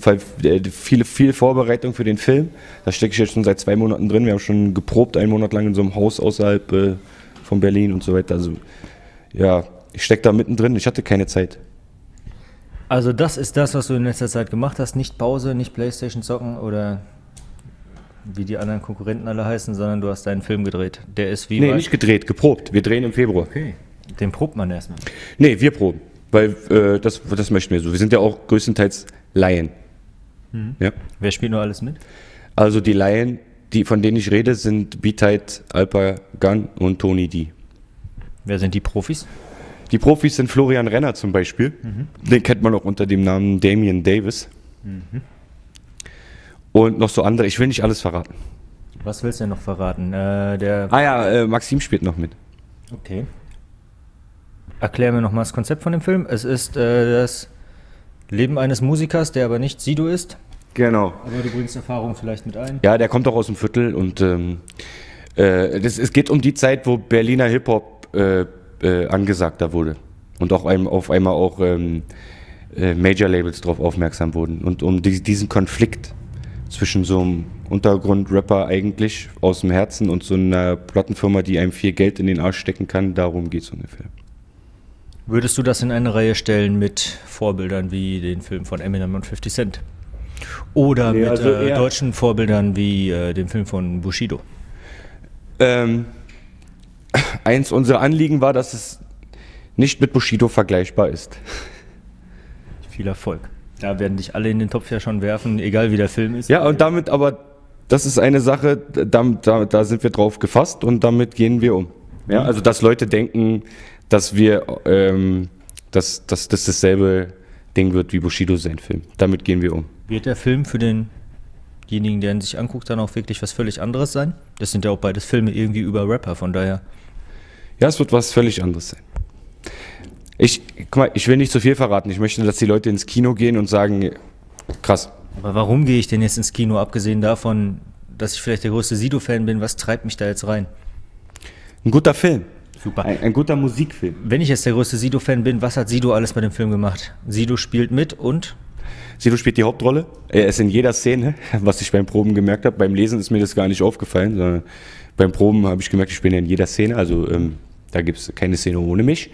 viel Vorbereitung für den Film. Da stecke ich jetzt schon seit 2 Monaten drin. Wir haben schon geprobt, 1 Monat lang in so einem Haus außerhalb von Berlin und so weiter. Also ja, ich stecke da mittendrin. Ich hatte keine Zeit. Also das ist das, was du in letzter Zeit gemacht hast. Nicht Pause, nicht Playstation zocken oder wie die anderen Konkurrenten alle heißen, sondern du hast deinen Film gedreht. Der ist wie... Nee, nicht gedreht, geprobt. Wir drehen im Februar. Okay. Den probt man erstmal. Nee, wir proben. Weil das möchten wir so. Wir sind ja auch größtenteils Laien. Mhm. Ja. Wer spielt nur alles mit? Also die Laien, die, von denen ich rede, sind B-Tight, Alper, Gunn und Tony Di. Wer sind die Profis? Die Profis sind Florian Renner zum Beispiel. Mhm. Den kennt man auch unter dem Namen Damian Davis. Mhm. Und noch so andere. Ich will nicht alles verraten. Was willst du denn noch verraten? Maxim spielt noch mit. Okay. Erklär mir nochmal das Konzept von dem Film. Es ist das Leben eines Musikers, der aber nicht Sido ist. Genau. Aber du bringst Erfahrung vielleicht mit ein. Ja, der kommt auch aus dem Viertel und es geht um die Zeit, wo Berliner Hip-Hop angesagter wurde und auch auf einmal auch Major-Labels darauf aufmerksam wurden. Und um diesen Konflikt zwischen so einem Untergrund-Rapper eigentlich aus dem Herzen und so einer Plattenfirma, die einem viel Geld in den Arsch stecken kann, darum geht es ungefähr. Würdest du das in eine Reihe stellen mit Vorbildern wie den Film von Eminem und 50 Cent? Oder mit deutschen Vorbildern wie dem Film von Bushido? Eins unserer Anliegen war, dass es nicht mit Bushido vergleichbar ist. Viel Erfolg. Da werden dich alle in den Topf ja schon werfen, egal wie der Film ist. Ja, und damit aber, das ist eine Sache, da sind wir drauf gefasst und damit gehen wir um. Ja, also, dass Leute denken, dass wir, dass dasselbe Ding wird wie Bushido sein Film. Damit gehen wir um. Wird der Film für denjenigen, der ihn sich anguckt, dann auch wirklich was völlig anderes sein? Das sind ja auch beides Filme irgendwie über Rapper, von daher. Ja, es wird was völlig anderes sein. Guck mal, ich will nicht zu viel verraten. Ich möchte, dass die Leute ins Kino gehen und sagen, krass. Aber warum gehe ich denn jetzt ins Kino, abgesehen davon, dass ich vielleicht der größte Sido-Fan bin? Was treibt mich da jetzt rein? Ein guter Film. Super. Ein guter Musikfilm. Wenn ich jetzt der größte Sido-Fan bin, was hat Sido alles bei dem Film gemacht? Sido spielt mit und? Sido spielt die Hauptrolle. Er ist in jeder Szene, was ich beim Proben gemerkt habe. Beim Lesen ist mir das gar nicht aufgefallen, sondern beim Proben habe ich gemerkt, ich bin ja in jeder Szene. Also da gibt es keine Szene ohne mich.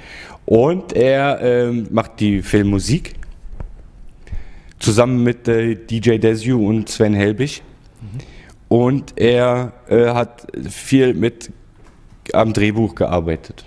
Und er macht die Filmmusik zusammen mit DJ Desu und Sven Helbig. Mhm. Und er hat viel am Drehbuch gearbeitet.